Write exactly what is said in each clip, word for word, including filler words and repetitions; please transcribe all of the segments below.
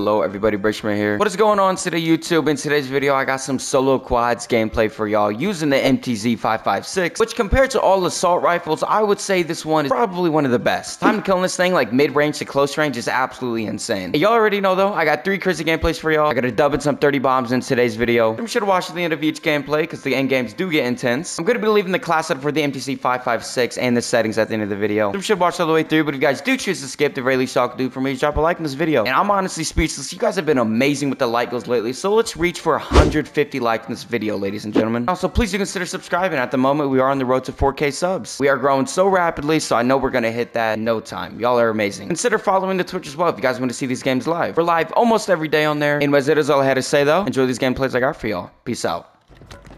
Hello everybody, Brayshmay here. What is going on today, YouTube? In today's video, I got some solo quads gameplay for y'all using the M T Z five five six, which compared to all assault rifles, I would say this one is probably one of the best. Time to kill in this thing, like mid-range to close range, is absolutely insane. Y'all already know though, I got three crazy gameplays for y'all. I got a dub and some thirty bombs in today's video. I'm sure to watch the end of each gameplay, because the end games do get intense. I'm going to be leaving the class setup for the M T Z five five six and the settings at the end of the video. I'm sure to watch all the way through, but if you guys do choose to skip, the very least y'all can do for me is drop a like in this video. And I'm honestly speechless. You guys have been amazing with the like goals lately, so let's reach for one hundred fifty likes in this video, ladies and gentlemen. Also, please do consider subscribing. At the moment, we are on the road to four K subs. We are growing so rapidly, so I know we're gonna hit that in no time. Y'all are amazing. Consider following the Twitch as well if you guys want to see these games live. We're live almost every day on there. Anyways, that is all I had to say though. Enjoy these gameplays I got for y'all. Peace out.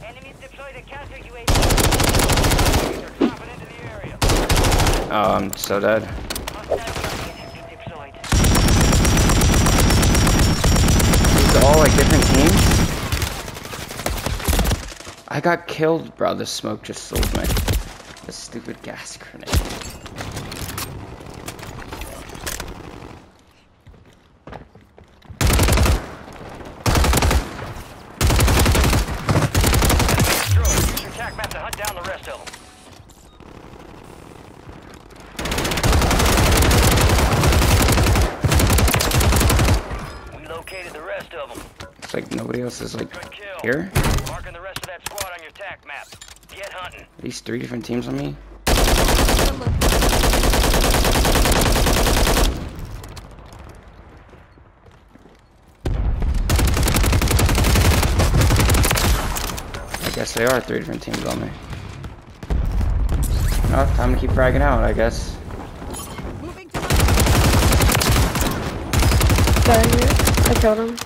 Enemies deployed a counter U A V. They're dropping into the area. Oh, I'm so dead. All like different teams. I got killed, bro. The smoke just sold me. The stupid gas grenade. Use your tac map to hunt down the rest of them. It's like nobody else is like here. Marking the rest of that squad on your tac map. Get hunting. Are these three different teams on me? I guess they are three different teams on me. Oh, time to keep fragging out, I guess. Sorry, I killed him.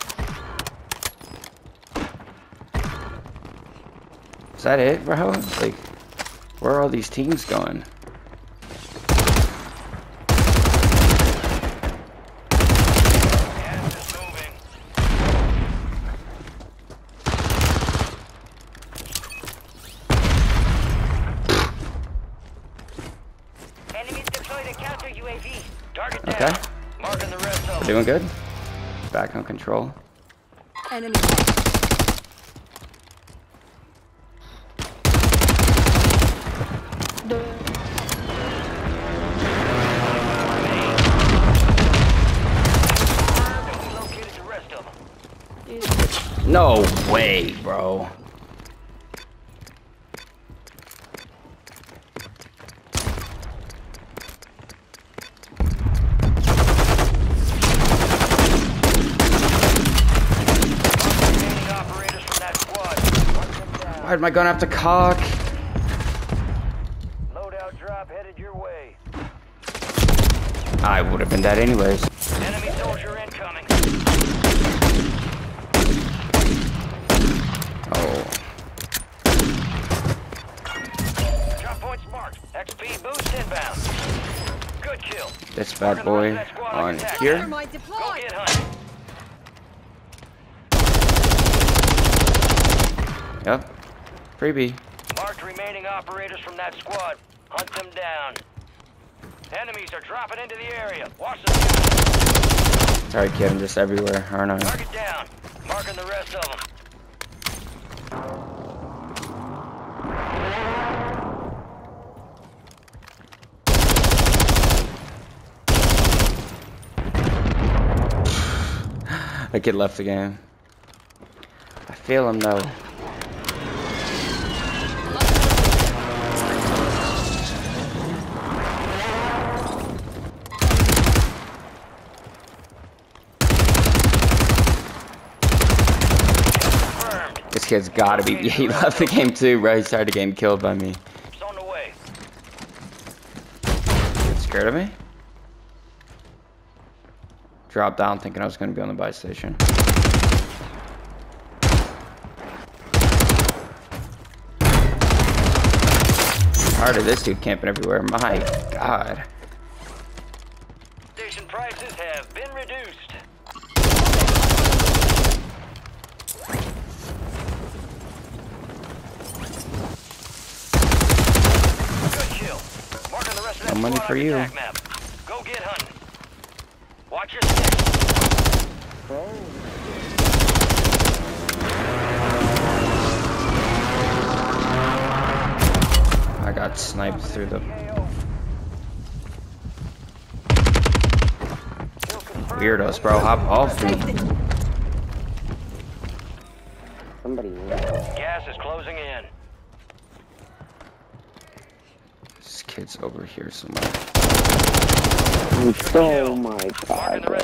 Is that it, bro? Like, where are all these teams going? Yeah, it's moving. Enemies deployed a counter U A V. Target down. Okay. Marking the rest of them. Doing good. Back on control. Enemy. No way, bro. Why am I gonna have to cock? Loadout drop headed your way. I would have been dead anyways. Enemy soldier incoming. Oh. Drop points marked. X P boost inbound. Good kill. This bad boy on here. Go get hunting. Yep. Freebie. Marked remaining operators from that squad. Hunt them down. Enemies are dropping into the area. Watch them. Sorry, kid. I'm just everywhere, aren't I? Target down. Marking the rest of them. That kid left the game. I feel him though. This kid's gotta be. Yeah, he left the game too, bro. He started getting killed by me. It's on the way. Get scared of me? Dropped down thinking I was gonna be on the buy station. Tired of this dude camping everywhere. My God. Station prices have been reduced. No money for you. Go get hunting. Watch your step. snipes through the... Weirdos, bro. Hop off me. Somebody. Gas is closing in. This kid's over here somewhere. Oh my god, bro.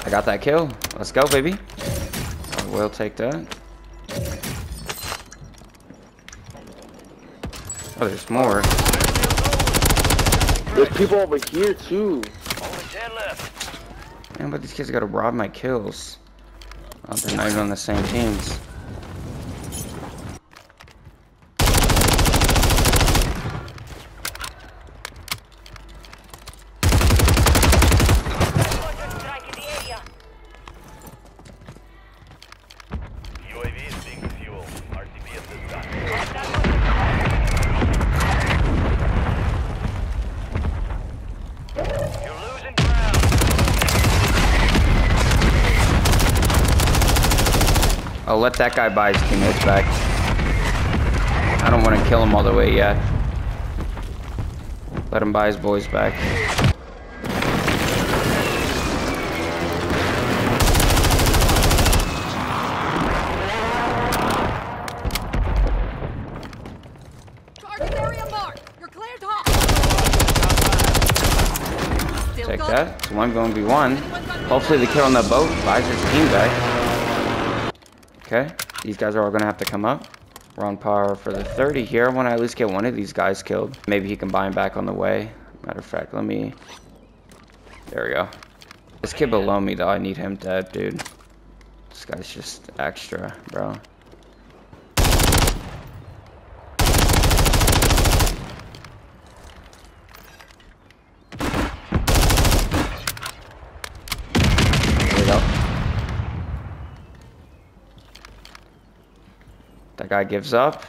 I got that kill. Let's go, baby. I will take that. Oh, there's more. There's people over here too. Only ten left. Man, but these kids gotta rob my kills. Oh, they're not even on the same teams. I'll let that guy buy his teammates back. I don't want to kill him all the way yet. Let him buy his boys back. Target area marked. You're cleared hot. Take that. It's one going to be one. Hopefully the kid on the boat buys his team back. Okay, these guys are all gonna have to come up. We're on par for the thirty here. I want to at least get one of these guys killed. Maybe he can buy him back on the way. Matter of fact, let me... There we go. This kid below me, though, I need him dead, dude. This guy's just extra, bro. That guy gives up.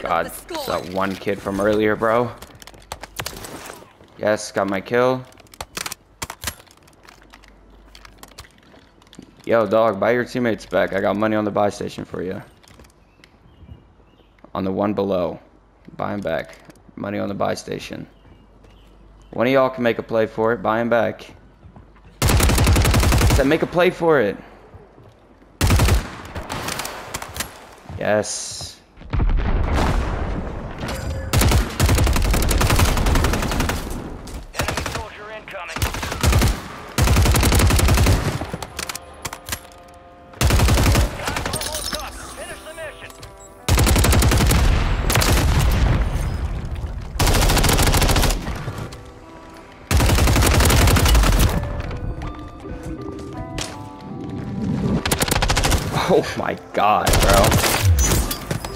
God, it's that one kid from earlier, bro. Yes, got my kill. Yo, dog, buy your teammates back. I got money on the buy station for you. On the one below. Buy him back. Money on the buy station. One of y'all can make a play for it. Buy him back. That make a play for it. Yes. Enemy soldier incoming. Almost up. Finish the mission. Oh my god, bro.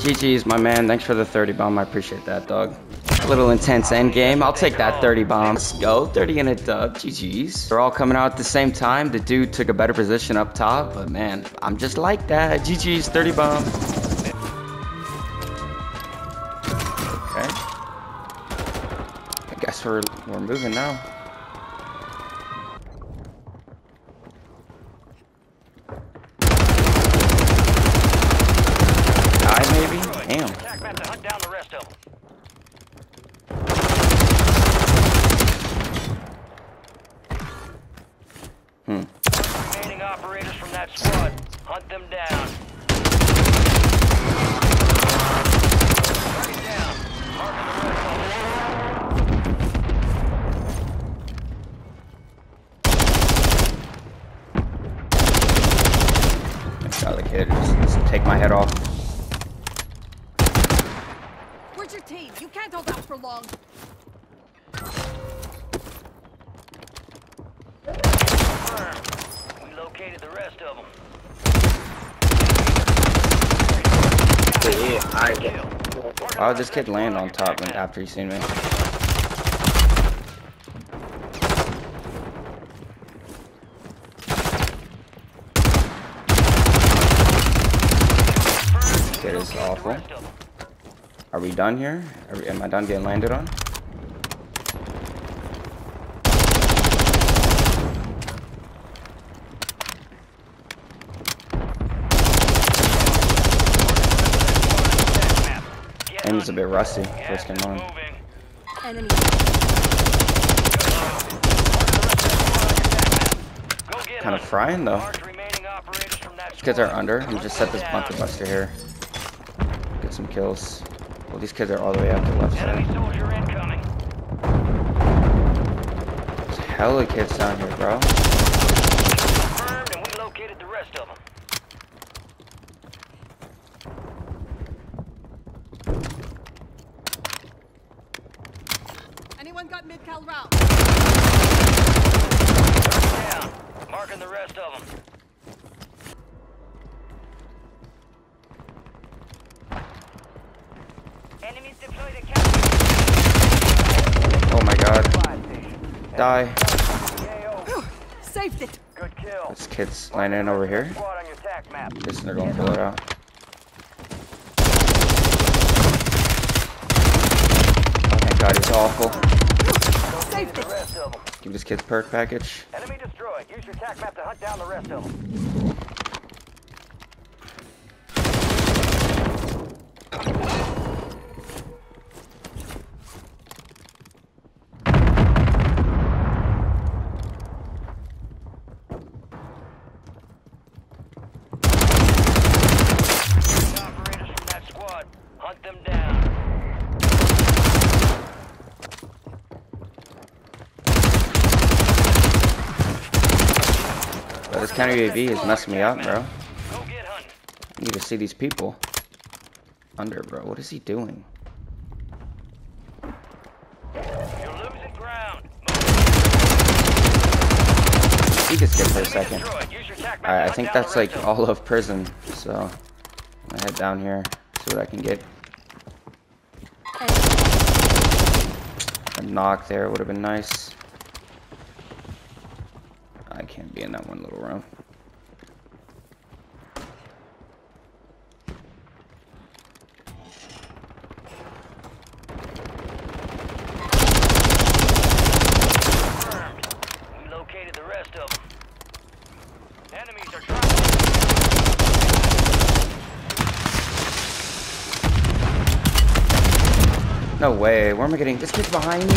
G G's, my man. Thanks for the thirty bomb. I appreciate that, dog. A little intense end game. I'll take that thirty bomb. Let's go. thirty in a dub. G G's. They're all coming out at the same time. The dude took a better position up top, but man, I'm just like that. G G's, thirty bomb. Okay. I guess we're, we're moving now. Damn. Attack map to hunt down the rest of them. Hmm. Remaining operators from that squad. Hunt them down. Target down. Marking the rest of them. I got the kid. Just, just take my head off. Your team, you can't hold out for long. We located the rest of them. Yeah, I get. Why would this kid land on top when, after he's seen me? This kid is awful. Are we done here? Are we, am I done getting landed on? seems a bit rusty. First game on. Enemy. Kind of frying though. These kids are under. I'm just set this bunker buster here. Get some kills. Well, these kids are all the way up to the left side. There's hella kids down here, bro. Anyone got mid-cal route? Down. Marking the rest of them. Enemies deployed at counter. Oh my god. Die. Saved it. Good kill. This kid's lining over here. Listen, they're going to pull it out. Oh my god, he's awful. Saved it. Give this kid's perk package. Enemy destroyed. Use your attack map to hunt down the rest of them. This counter U A V is messing me up, bro. I need to see these people. Under, bro. What is he doing? You're losing ground. He could skip for a second. Alright, I think that's like all of prison. So, I'm gonna head down here. See what I can get. A knock there would have been nice. I can't be in that one little room. We located the rest of them. Enemies are trying. No way. Where am I getting? This kid's behind me.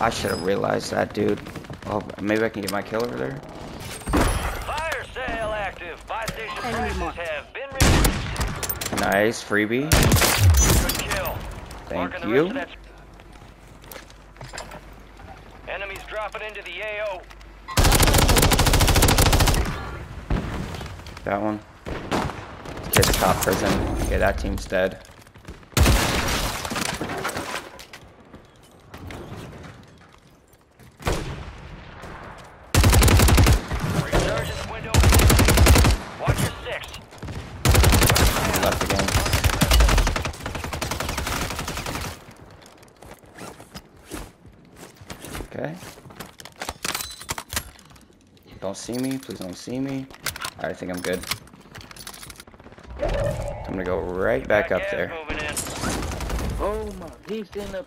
I should have realized that, dude. Oh, maybe I can get my kill over there. Fire sale active. Buy station prices have been reduced. Nice freebie. Good kill. Thank you. Enemies dropping into the A O. That one. Get the top prison. Okay, that team's dead. Okay. Don't see me. Please don't see me. Alright, I think I'm good. I'm gonna go right back up there. Oh my, he's in the...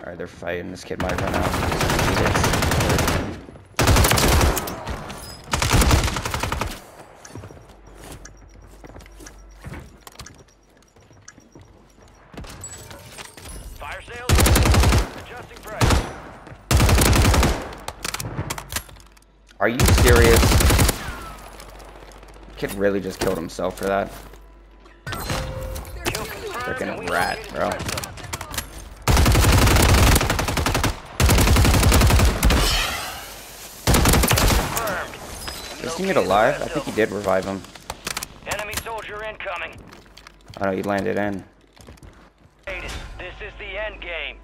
Alright, they're fighting. This kid might run out. Are you serious? Kid really just killed himself for that. Freaking rat, bro. Is he made alive? I think he did revive him. Enemy soldier incoming. Oh no, he landed in. This is the end game.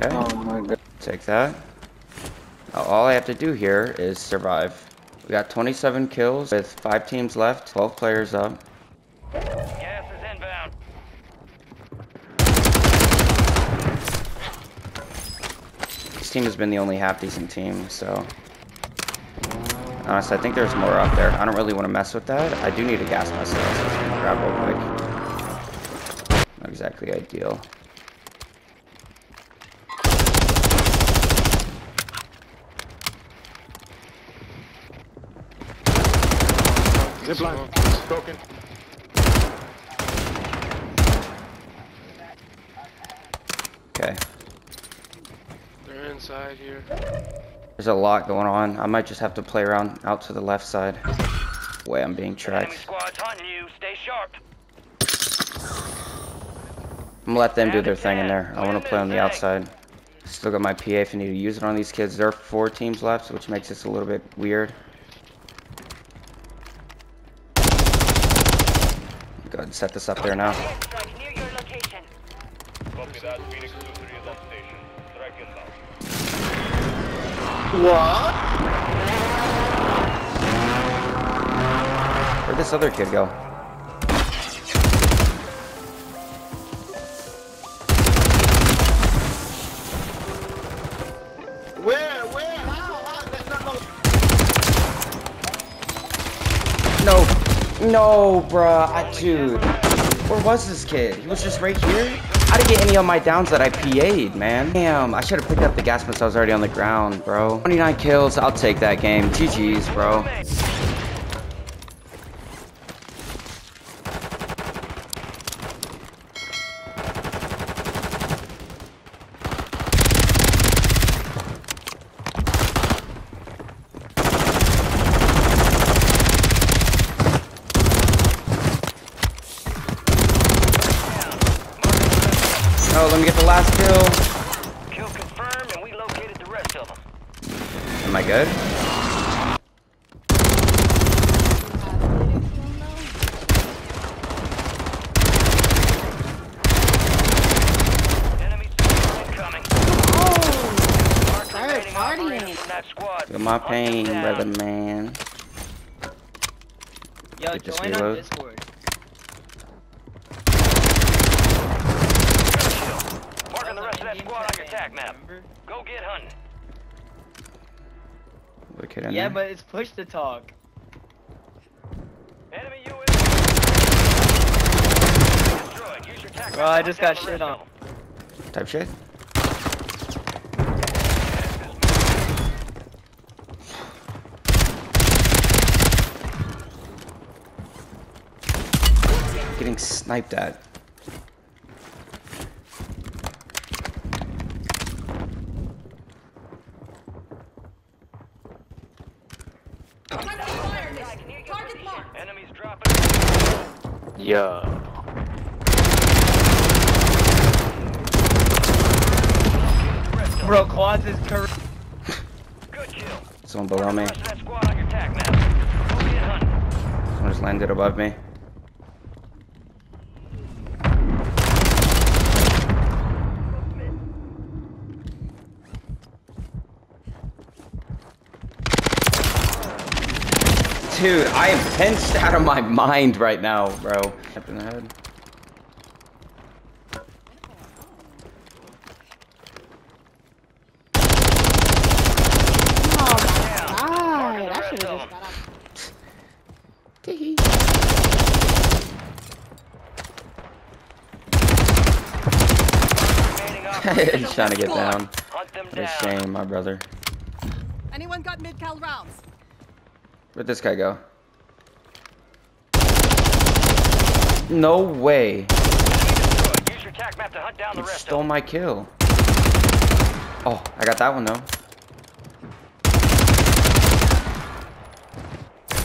Okay, oh my God. Take that. Now, all I have to do here is survive. We got twenty-seven kills with five teams left, twelve players up. Gas is inbound. This team has been the only half-decent team, so... Honestly, I think there's more up there. I don't really want to mess with that. I do need a gas mask, so I'm gonna grab real quick. not exactly ideal. Zipline, spoken. Okay. They're inside here. There's a lot going on. I might just have to play around out to the left side. Way I'm being tracked. Squad's on you. Stay sharp. I'm gonna let them do their thing in there. I want to play on the outside. Still got my P A if I need to use it on these kids. There are four teams left, which makes this a little bit weird. Go ahead and set this up there now. What? Where'd this other kid go? Where? Where? How? How? That's not no. No, no, bruh. I, dude. Where was this kid? He was just right here? I didn't get any on my downs that I P A'd, man. Damn, I should have picked up the gas mask. I was already on the ground, bro. twenty-nine kills, I'll take that game. G G's, bro. Oh, let me get the last kill. Kill confirmed, and we located the rest of them. Am I good? Enemy incoming. Oh, third party from that squad. Feel my pain, brother, man. Yo, join on Discord. Map. Go get hunting. Look at him. Yeah, but it's push to talk. Enemy U S. Destroyed. Use your tac. Bro, I just got shit on. Type shit. Getting sniped at. Yeah. Bro, quads is correct. Good kill. Someone below me. Someone just landed above me. Dude, I am tensed out of my mind right now, bro. Up in the head. Oh my god, I should've just got up. Tee-hee. He's trying to get down. What a shame, my brother. Anyone got mid-cal rounds? Where'd this guy go? No way. Use your tac map to hunt down the rest. He stole my kill. Oh, I got that one though.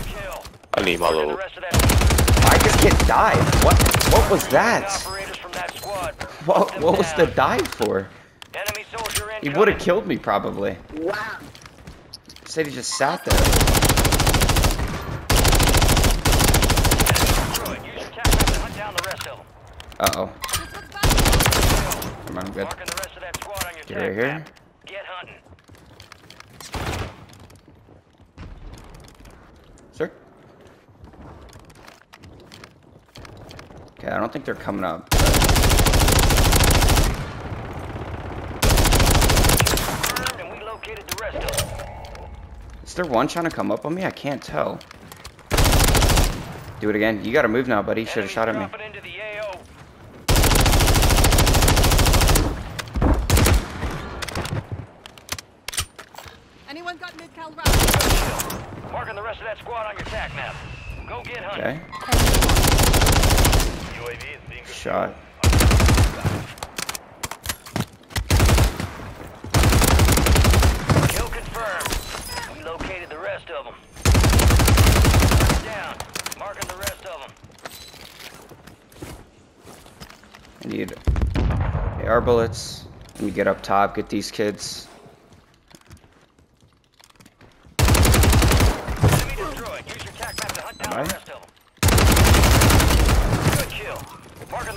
Kill. I need my little. I just get dive. What? What was that? What? What was the dive for? He would have killed me probably. Wow. Said he just sat there. Uh-oh. Come on, I'm good. Get right here. Get hunting. Sir? Okay, I don't think they're coming up. But... Is there one trying to come up on me? I can't tell. Do it again. You gotta move now, buddy. Should have shot at me. Marking the rest of that squad on your attack map. Go get hunting. Okay. Shot. Kill confirmed. We located the rest of them. Down. Marking the rest of them. I need A R bullets. Let me get up top, get these kids.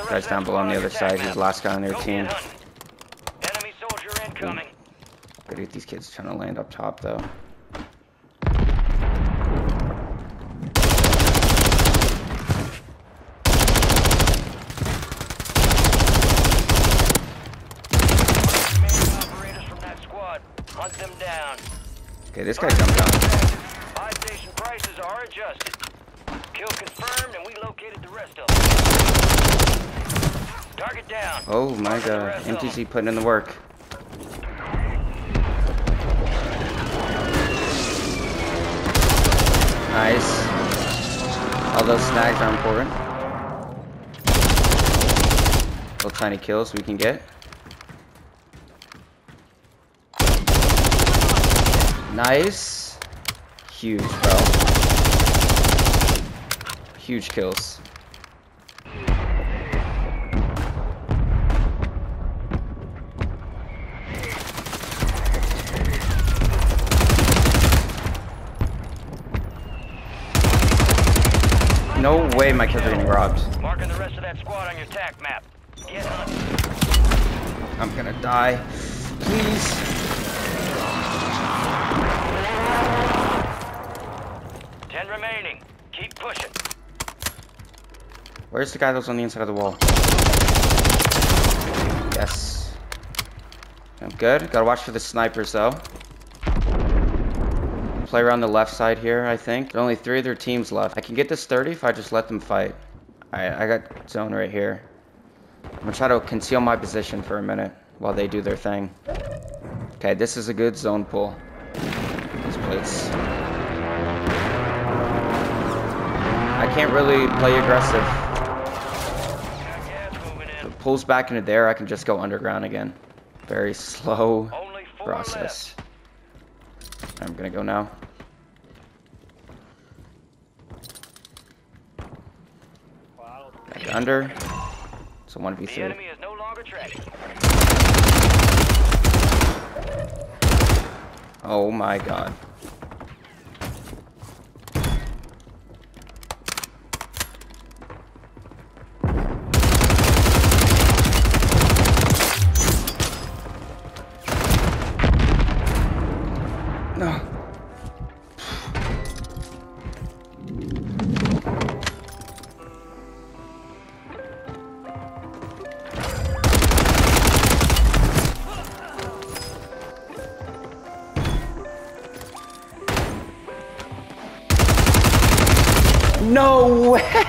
Guys down below on the other side. He's the last guy on their team. Enemy soldier incoming. Gotta get these kids trying to land up top though. Operators from that squad. Hunt them down. Okay, this guy jumped down. Buy station prices are adjusted. Kill confirmed, and we located the rest of them. Target down. Oh my god. M T Z putting in the work. Nice. All those snags are important. Little tiny kills we can get. Nice. Huge, bro. Huge kills. No way my kids are getting robbed. Marking the rest of that squad on your attack map. Get hunting. I'm gonna die. Please. Ten remaining. Keep pushing. Where's the guy that's on the inside of the wall? Yes. I'm good. Gotta watch for the snipers though. Play around the left side here, I think. There's only three of their teams left. I can get this thirty if I just let them fight. Alright, I got zone right here. I'm gonna try to conceal my position for a minute while they do their thing. Okay, this is a good zone pull. This place. I can't really play aggressive. Pulls back into there, I can just go underground again. Very slow process. Left. I'm gonna go now. Back under. It's a one v three. The enemy is no longer tracked. Oh my god. No way!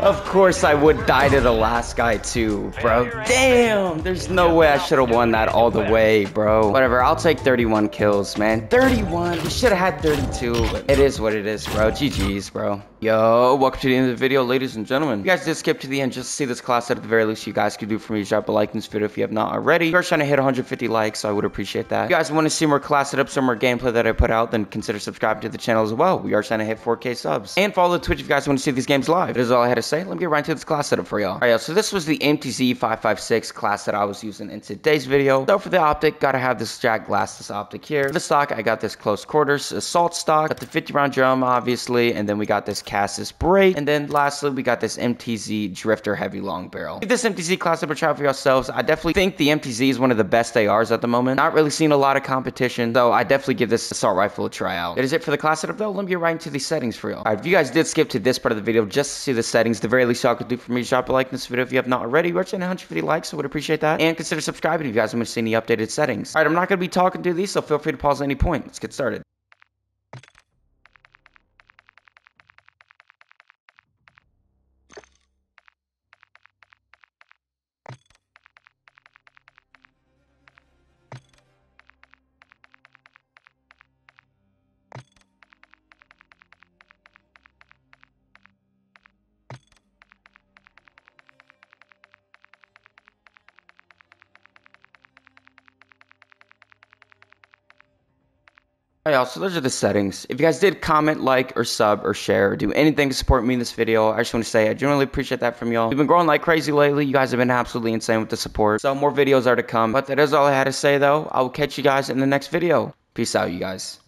Of course I would die to the last guy too, bro. Damn! There's no way I should have won that all the way, bro. Whatever, I'll take thirty-one kills, man. thirty-one! We should have had thirty-two, but it is what it is, bro. G G's, bro. Yo, welcome to the end of the video, ladies and gentlemen. If you guys did skip to the end just to see this class, at the very least you guys could do for me, drop a like in this video if you have not already. We're trying to hit one hundred fifty likes, so I would appreciate that. If you guys want to see more class setup, some more gameplay that I put out, then consider subscribing to the channel as well. We are trying to hit four K subs. And follow the Twitch if you guys want to see these games live. That is all I had to say. Let me get right into this class setup for y'all. All right, y'all, so this was the M T Z five five six class that I was using in today's video. So for the optic, gotta have this jack glass, this optic here. For the stock, I got this close quarters assault stock. Got the fifty round drum, obviously, and then we got this Cassis Bray, and then lastly we got this M T Z Drifter heavy long barrel. Give this M T Z class up a try for yourselves. I definitely think the M T Z is one of the best A Rs at the moment. Not really seeing a lot of competition, though. I definitely give this assault rifle a try out. That is it for the class setup though. Let me get right into the settings for y'all. All right, if you guys did skip to this part of the video just to see the settings, the very least y'all could do for me, drop a like in this video if you have not already. We're at one hundred fifty likes, so would appreciate that, and consider subscribing if you guys want to see any updated settings. All right, I'm not going to be talking through these, so feel free to pause at any point. Let's get started. All right, y'all, so those are the settings. If you guys did comment, like, or sub, or share, or do anything to support me in this video, I just want to say I genuinely appreciate that from y'all. We've been growing like crazy lately. You guys have been absolutely insane with the support. So more videos are to come. But that is all I had to say, though. I will catch you guys in the next video. Peace out, you guys.